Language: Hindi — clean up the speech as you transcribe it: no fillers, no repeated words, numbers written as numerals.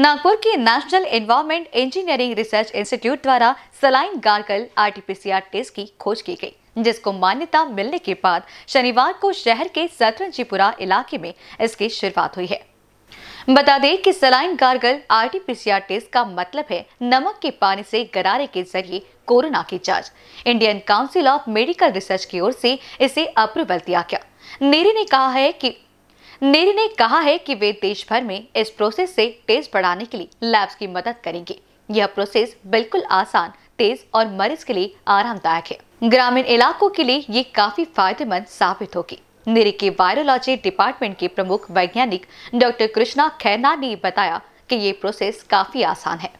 नागपुर की national environment engineering research institute द्वारा सलाइन गार्गल आरटीपीसीआर टेस्ट की खोज की गई, जिसको मान्यता मिलने के बाद शनिवार को शहर के सतरंजीपुरा इलाके में इसकी शुरुआत हुई है। बता दें कि सलाइन गार्गल आरटीपीसीआर टेस्ट का मतलब है नमक के पानी से गरारे के जरिए कोरोना की जांच। Indian council of medical research की ओर से इसे अप्रूवल दिया गया। नीरी ने कहा है कि वे देश भर में इस प्रोसेस से टेस्ट बढ़ाने के लिए लैब्स की मदद करेंगे। यह प्रोसेस बिल्कुल आसान, तेज और मरीज के लिए आरामदायक है। ग्रामीण इलाकों के लिए ये काफी फायदेमंद साबित होगी। नीरी के वायरोलॉजी डिपार्टमेंट के प्रमुख वैज्ञानिक डॉ. कृष्णा खैना ने बताया कि ये प्रोसेस काफी आसान है।